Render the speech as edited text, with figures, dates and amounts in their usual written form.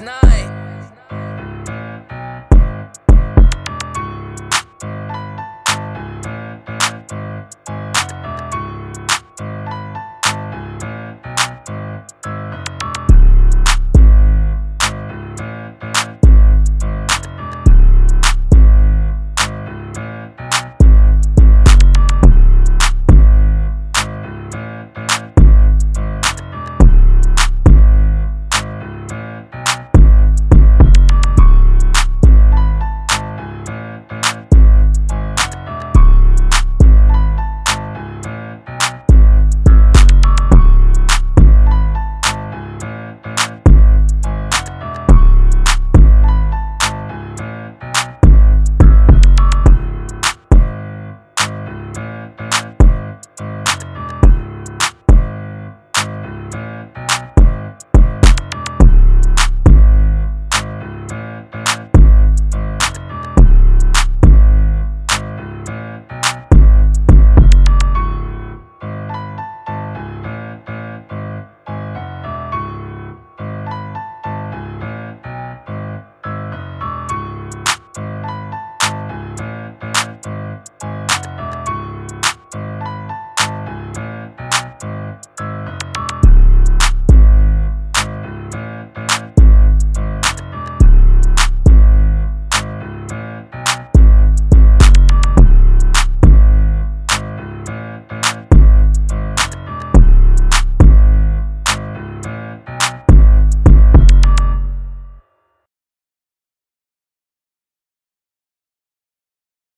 6'9".